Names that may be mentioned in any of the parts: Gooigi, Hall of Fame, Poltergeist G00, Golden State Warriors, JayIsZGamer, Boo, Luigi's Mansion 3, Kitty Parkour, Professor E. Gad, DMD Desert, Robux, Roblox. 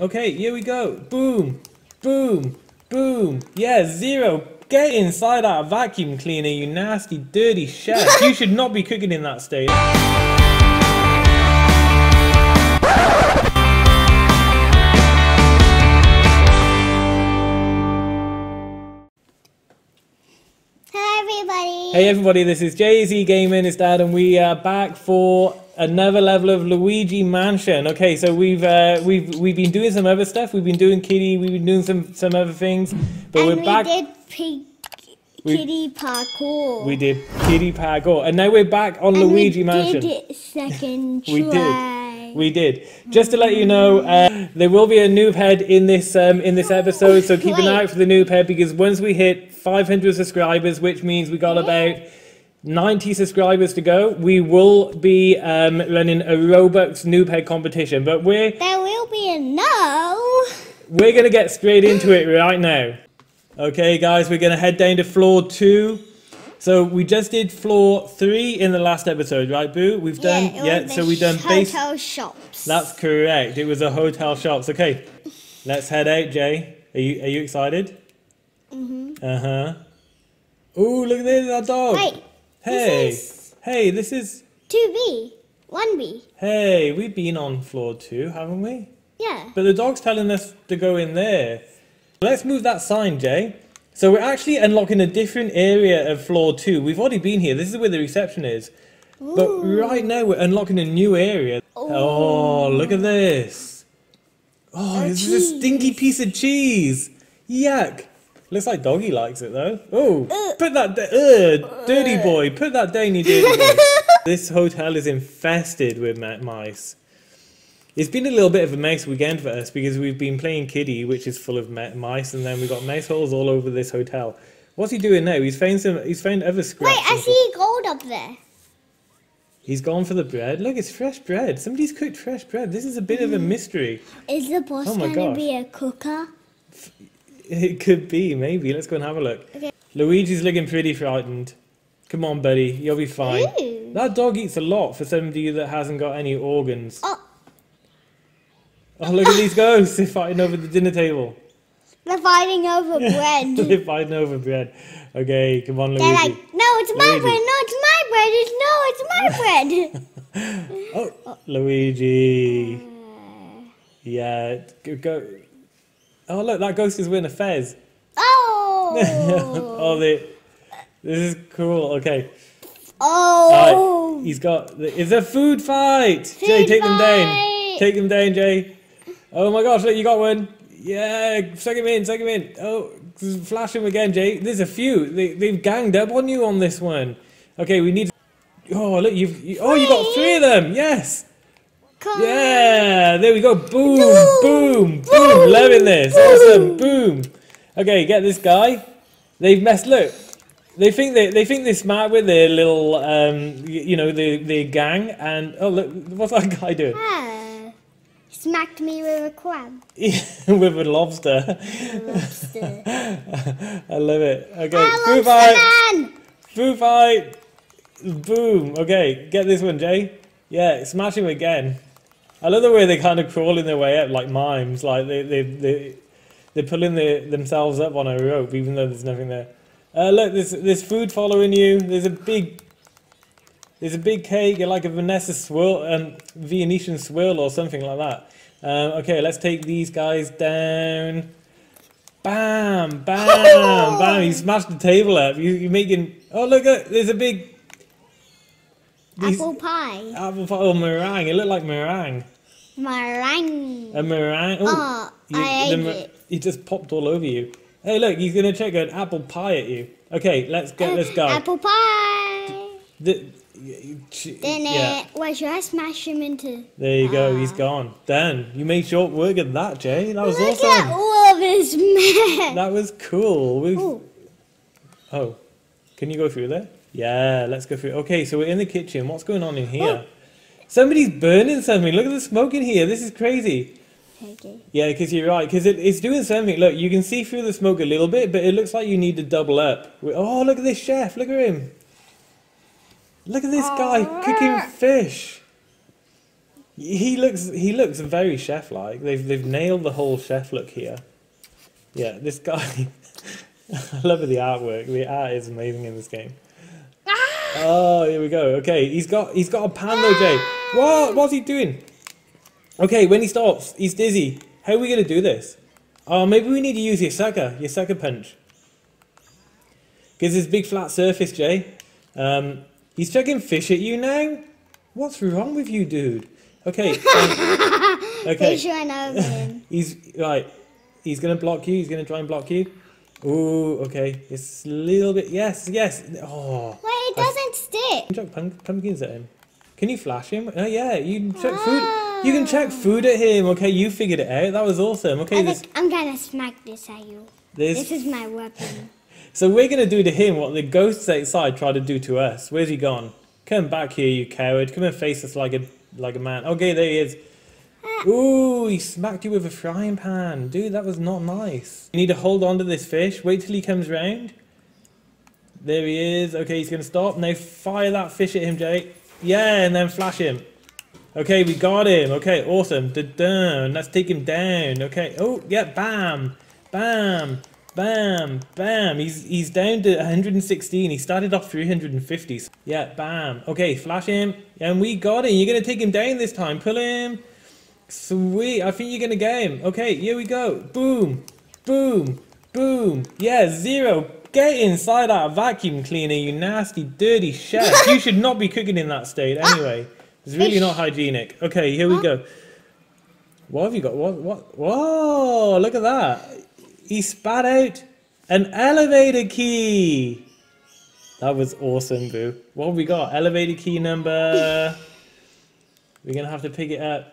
Okay, here we go. Boom, boom, boom. Yeah, zero. Get inside our vacuum cleaner, you nasty, dirty chef. You should not be cooking in that state. Hey everybody, this is JayIsZGamer and his dad, and we are back for another level of Luigi Mansion. Okay, so we've been doing some other stuff. We've been doing Kitty. We've been doing some other things, but and we're back. Kitty Parkour. We did Kitty Parkour, and now we're back on and Luigi Mansion. We did it second try. We did. Just to let you know, there will be a noob head in this episode, so keep an eye out for the noob head, because once we hit 500 subscribers, which means we got about 90 subscribers to go, we will be running a Robux noob head competition. But there will be a no. We're gonna get straight into it right now. Okay, guys, we're gonna head down to floor 2. So we just did floor 3 in the last episode, right, Boo? We've done so we've done hotel shops. That's correct. It was a hotel shops. Okay, let's head out, Jay. Are you excited? Mm-hmm. Uh-huh. Ooh, look at this, our dog. Wait, hey. This is 2B. 1B. Hey, we've been on floor 2, haven't we? Yeah. But the dog's telling us to go in there. Let's move that sign, Jay. So we're actually unlocking a different area of floor 2. We've already been here. This is where the reception is. Ooh. But right now we're unlocking a new area. Ooh. Oh, look at this. Oh, this is a stinky piece of cheese. Yuck. Looks like Doggy likes it though. Oh, put that dirty boy. Put that down, you dirty boy. This hotel is infested with mice. It's been a little bit of a mouse weekend for us, because we've been playing Kitty, which is full of mice, and then we've got mouse holes all over this hotel. What's he doing now? He's found some. He's found other scraps. Wait, I see gold up there. He's gone for the bread. Look, it's fresh bread. Somebody's cooked fresh bread. This is a bit of a mystery. Is the boss going to be a cooker? It could be, maybe. Let's go and have a look. Okay. Luigi's looking pretty frightened. Come on, buddy. You'll be fine. Ooh. That dog eats a lot for somebody that hasn't got any organs. Oh look at these ghosts. They're fighting over the dinner table. They're fighting over bread. They're fighting over bread. Okay, come on, Luigi. They're like, no, it's my bread. No, it's my bread. It's my bread. Oh, Luigi. Yeah, go. Oh look, that ghost is wearing a fez. Oh! This is cool. Okay. Oh! Right. He's got. It's a food fight. Jay, take them down. Take them down, Jay. Oh my gosh! Look, you got one. Yeah, suck him in. Suck him in. Oh, flash him again, Jay. There's a few. They've ganged up on you on this one. Okay, we need. Oh look, you got 3 of them. Yes. Yeah, there we go. Boom, boom, boom. Loving this. Awesome. Boom. Okay, get this guy. They've messed. Look, they think they're smart with their little their gang. And oh look, what's that guy doing? He smacked me with a crab. With a lobster. I love it. Okay, food fight. Food fight. Boom. Okay, get this one, Jay. Yeah, smash him again. I love the way they kind of crawling their way up like mimes, like they're pulling themselves up on a rope, even though there's nothing there. Look, there's food following you. There's a big cake, like a Venetian swirl or something like that. Okay, let's take these guys down. Bam, bam, bam! You smashed the table up. You're making. Oh look, there's a big. Apple pie or meringue. It looked like meringue. A meringue. Oh, I ate it. It just popped all over you. Hey, look, he's going to chuck an apple pie at you. Okay, let's get this guy. Apple pie. Why should I smash him into? There you go, he's gone. Done. You made short work of that, Jay. That was awesome. Look at all of his mess. That was cool. Oh, can you go through there? Yeah, let's go through. Okay, so we're in the kitchen. What's going on in here? Oh. Somebody's burning something. Look at the smoke in here. This is crazy. Okay. Yeah, because you're right. Because it's doing something. Look, you can see through the smoke a little bit, but it looks like you need to double up. Oh, look at this chef. Look at him. Look at this guy cooking fish. He looks very chef-like. They've nailed the whole chef look here. Yeah, this guy. I love the artwork. The art is amazing in this game. Oh, here we go. Okay, he's got a pan though, Jay. What's he doing? Okay, when he stops, he's dizzy. How are we gonna do this? Oh, maybe we need to use your sucker punch. Because this big flat surface, Jay. He's chucking fish at you now. What's wrong with you, dude? Okay. Okay. He's right. He's gonna block you. He's gonna try and block you. Ooh, okay. It's a little bit. Yes, yes. Oh. Wait, it doesn't stick. You chuck pumpkins at him. Can you flash him? Oh yeah, you can chuck food. You can chuck food at him. Okay, you figured it out. That was awesome. Okay, I'm gonna smack this at you. This is my weapon. So we're gonna do to him what the ghosts outside tried to do to us. Where's he gone? Come back here, you coward. Come and face us like a man. Okay, there he is. Ooh, he smacked you with a frying pan. Dude, that was not nice. You need to hold on to this fish. Wait till he comes round. There he is. Okay, he's going to stop. Now fire that fish at him, Jay. Yeah, and then flash him. Okay, we got him. Okay, awesome. Da-dun. Let's take him down. Okay. Oh, yeah. Bam. Bam. Bam. Bam. He's down to 116. He started off 350. Yeah, bam. Okay, flash him. And we got him. You're going to take him down this time. Pull him. Sweet, I think you're gonna get him. Okay, here we go. Boom, boom, boom. Yeah, zero. Get inside that vacuum cleaner, you nasty, dirty chef. You should not be cooking in that state anyway. It's really not hygienic. Okay, here we go. What have you got? What? Whoa, look at that. He spat out an elevator key. That was awesome, Boo. What have we got? Elevator key number. We're gonna have to pick it up.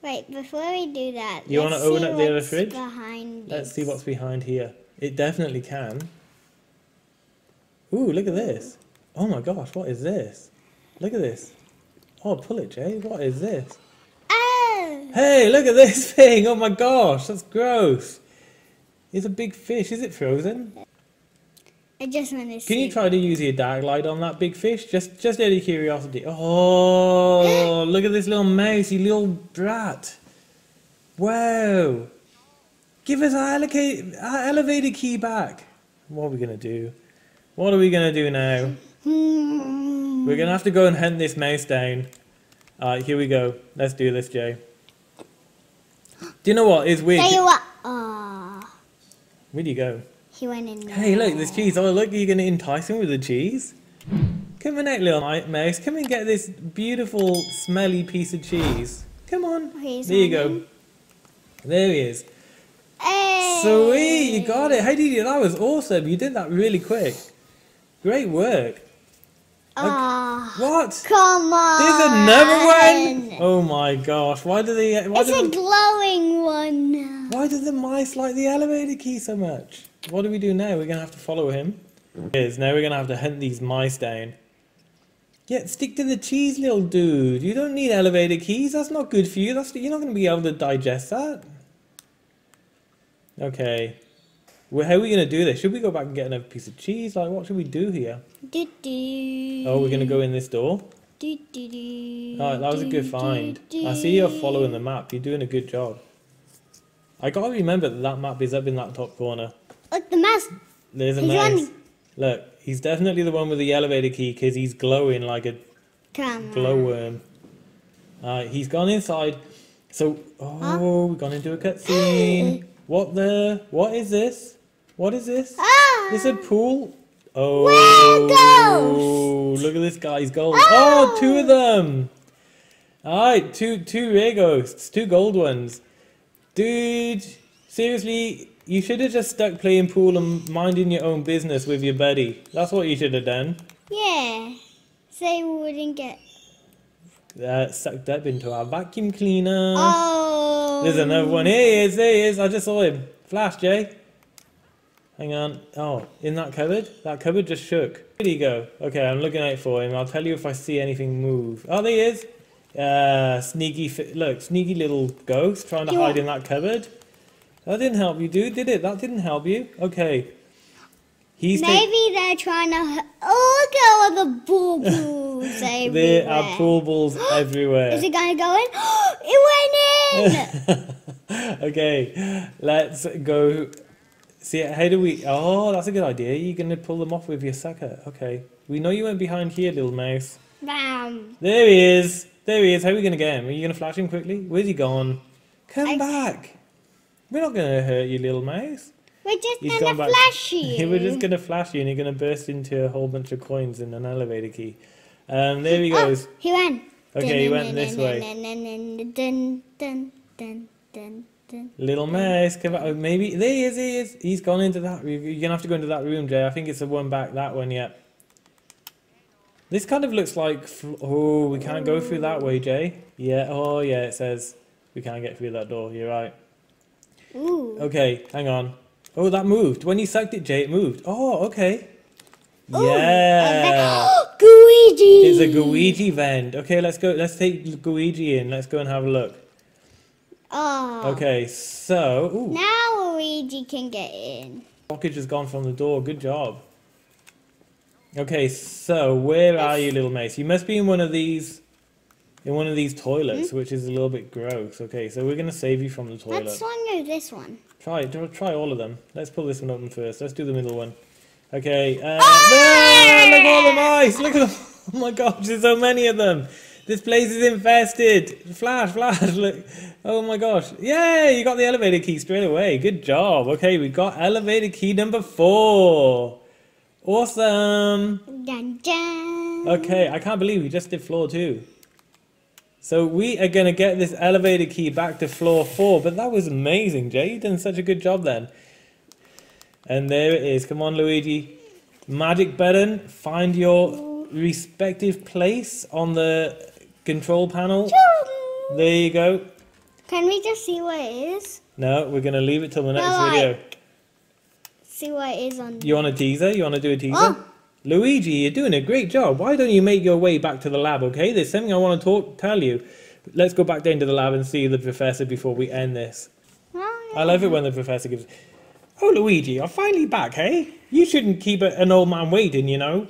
Wait, before we do that, you want to open up the other fridge? Let's see what's behind here. It definitely can. Ooh, look at this. Oh my gosh, what is this? Look at this. Oh, pull it, Jay. What is this? Oh! Hey, look at this thing. Oh my gosh, that's gross. It's a big fish. Is it frozen? I just want to see. Can you try to use your dark light on that big fish? Just out of curiosity. Oh, look at this little mouse, you little brat. Wow. Give us our elevator key back. What are we going to do? What are we going to do now? We're going to have to go and hunt this mouse down. Alright, here we go. Let's do this, Jay. Do you know what? It's weird. Tell you what. Aww. Where'd you go? He went in there. Hey, look, there's cheese. Oh, look, you're going to entice him with the cheese? Come on out, little mouse. Come and get this beautiful, smelly piece of cheese. Come on. Okay, there you go. There he is. Hey. Sweet, you got it. How did you? That was awesome. You did that really quick. Great work. Oh, okay. What? Come on. There's another one. Oh my gosh. Why do they? It's a glowing one now. Why do the mice like the elevator key so much? What do we do now? We're going to have to follow him. Now we're going to have to hunt these mice down. Yeah, stick to the cheese, little dude. You don't need elevator keys. That's not good for you. You're not going to be able to digest that. Okay. Well, how are we going to do this? Should we go back and get another piece of cheese? Like, what should we do here? Oh, we're going to go in this door? Alright, that was a good find. I see you're following the map. You're doing a good job. I got to remember that map is up in that top corner. Look, the mouse. There's a mouse. Look, he's definitely the one with the elevator key because he's glowing like a glowworm. He's gone inside. So, we've gone into a cutscene. What the? What is this? What is this? It's a pool. Oh, look at this guy's gold. Oh, two of them. All right, two rare ghosts, two gold ones. Dude, seriously. You should have just stuck playing pool and minding your own business with your buddy. That's what you should have done. Yeah, so you wouldn't get sucked up into our vacuum cleaner. Oh. There's another one. Here he is, there he is. I just saw him. Flash, Jay. Hang on. Oh, in that cupboard? That cupboard just shook. Where'd he go? Okay, I'm looking out for him. I'll tell you if I see anything move. Oh, there he is. Sneaky little ghost trying to hide in that cupboard. That didn't help you, dude, did it? That didn't help you. Okay. Maybe they're trying to... Oh, look at all the boo-boo. approvals everywhere. There are approvals everywhere. Is it gonna go in? It went in! Okay, let's go. See, how do we... Oh, that's a good idea. You're gonna pull them off with your sucker. Okay. We know you went behind here, little mouse. Bam! There he is. There he is. How are we gonna get him? Are you gonna flash him quickly? Where's he gone? Come back. We're not gonna hurt you, little mouse. We're just gonna flash you. We're just gonna flash you, and you're gonna burst into a whole bunch of coins and an elevator key. There he goes. Oh, he ran. Okay, he went this way. Little mouse, come back. Maybe there he is. He is. He's gone into that room. You're gonna have to go into that room, Jay. I think it's the one back. That one, yeah. This kind of looks like. Oh, we can't go through that way, Jay. Yeah. Oh, yeah. It says we can't get through that door. You're right. Ooh. Okay, hang on. Oh, that moved. When you sucked it, Jay, it moved. Oh, okay. Ooh, yeah. Gooigi. It's a Gooigi vent. Okay, let's go. Let's take Gooigi in. Let's go and have a look. Oh. Okay, so. Ooh. Now Gooigi can get in. Blockage has gone from the door. Good job. Okay, so where are you, little mace? You must be in one of these. In one of these toilets, which is a little bit gross. Okay, so we're going to save you from the toilet. Let's go this one. Try all of them. Let's pull this one open first. Let's do the middle one. Okay. No! Look at all the mice! Look at them! Oh my gosh, there's so many of them! This place is infested! Flash, flash! Look! Oh my gosh. Yay! You got the elevator key straight away. Good job. Okay, we got elevator key number 4. Awesome! Dun, dun. Okay, I can't believe we just did floor 2. So we are going to get this elevator key back to floor 4. But that was amazing, Jay. You've done such a good job then. And there it is. Come on, Luigi. Magic button. Find your respective place on the control panel. There you go. Can we just see what it is? No, we're going to leave it till the next video. See what it is on... You want a teaser? You want to do a teaser? Oh. Luigi, you're doing a great job. Why don't you make your way back to the lab, okay? There's something I want to tell you. Let's go back down to the lab and see the professor before we end this. Oh, yeah. I love it when the professor gives... Oh, Luigi, I'm finally back, hey? You shouldn't keep an old man waiting, you know?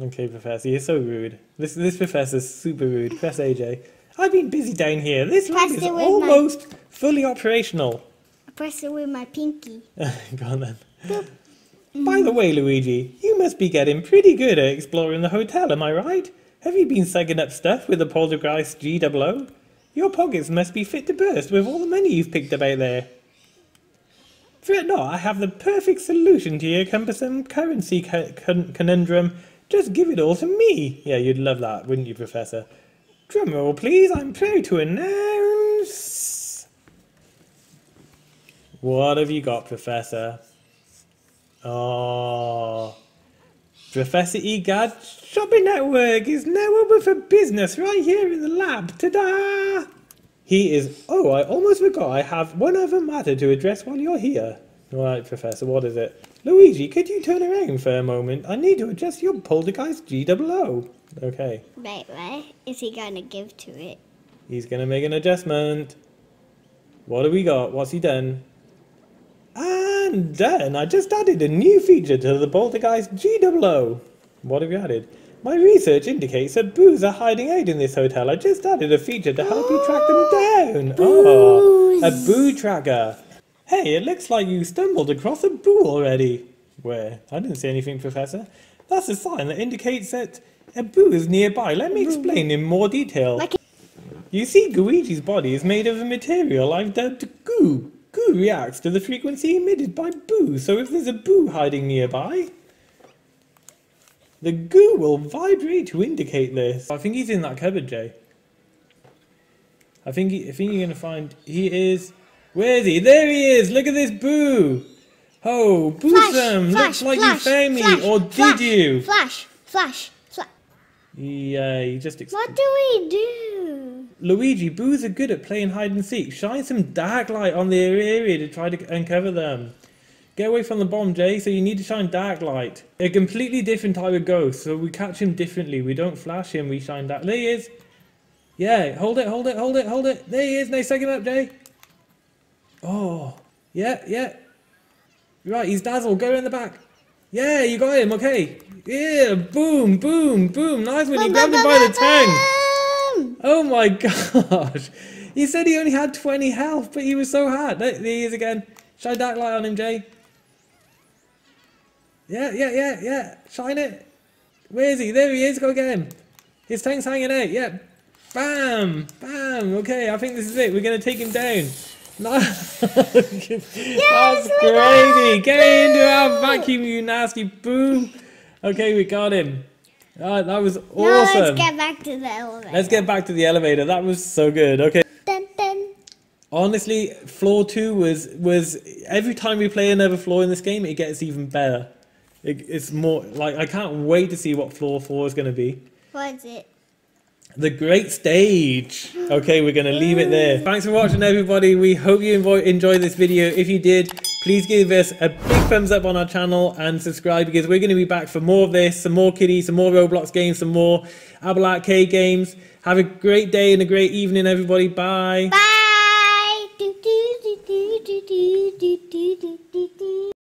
Okay, professor, you're so rude. This professor's super rude. Press AJ. I've been busy down here. This lab is almost fully operational. I press it with my pinky. Go on then. Boop. By the way, Luigi, you must be getting pretty good at exploring the hotel, am I right? Have you been sucking up stuff with the Poltergeist G00? Your pockets must be fit to burst with all the money you've picked up out there. Fret not, I have the perfect solution to your cumbersome currency conundrum. Just give it all to me. Yeah, you'd love that, wouldn't you, Professor? Drumroll, please, I'm proud to announce... What have you got, Professor? Oh, Professor E. Gad Shopping Network is now open for business right here in the lab. Ta-da! He is... Oh, I almost forgot. I have one other matter to address while you're here. Right, Professor, what is it? Luigi, could you turn around for a moment? I need to adjust your Poltergeist G00. Okay. Wait, where is he going to give to it? He's going to make an adjustment. What have we got? What's he done? And done! I just added a new feature to the Poltergeist G00. What have you added? My research indicates that Boos are hiding out in this hotel. I just added a feature to help you track them down. Boos. Oh, a Boo tracker. Hey, it looks like you stumbled across a Boo already. Where? I didn't see anything, Professor. That's a sign that indicates that a Boo is nearby. Let me explain in more detail. You see, Gooigi's body is made of a material I've dubbed Goo. Goo reacts to the frequency emitted by Boo, so if there's a Boo hiding nearby, the Goo will vibrate to indicate this. I think he's in that cupboard, Jay. I think you're going to find... He is... Where is he? There he is! Look at this Boo! Oh, Boosome! Looks like you found me! Flash, or did you? Flash! Flash! Flash! Yeah, you just... What do we do? Luigi, Boos are good at playing hide and seek. Shine some dark light on their area to try to uncover them. Get away from the bomb, Jay, so you need to shine dark light. A completely different type of ghost, so we catch him differently. We don't flash him, we shine dark. There he is. Yeah, hold it, hold it, hold it, hold it. There he is. Now suck him up, Jay. Oh, yeah, yeah. Right, he's dazzled. Go in the back. Yeah, you got him, okay. Yeah, boom, boom, boom. Nice when you grabbed him by the tang. Oh my gosh. He said he only had 20 health, but he was so hard. There he is again. Shine that light on him, Jay. Yeah, yeah, yeah, yeah. Shine it. Where is he? There he is. Go get him. His tank's hanging out. Yeah. Bam. Bam. Okay, I think this is it. We're going to take him down. No. Yes, that's crazy. Get into our vacuum, you nasty boom. Okay, we got him. Alright, that was awesome. Now let's get back to the elevator. Let's get back to the elevator. That was so good. Okay. Dun, dun. Honestly, floor 2 was every time we play another floor in this game, it gets even better. It's more like I can't wait to see what floor 4 is going to be. What is it? The Great Stage. Okay, we're going to leave it there. Thanks for watching, everybody. We hope you enjoyed this video. If you did, please give us a big thumbs up on our channel and subscribe, because we're going to be back for more of this, some more Kitty, some more Roblox games, some more Apple Arcade games. Have a great day and a great evening, everybody. Bye. Bye.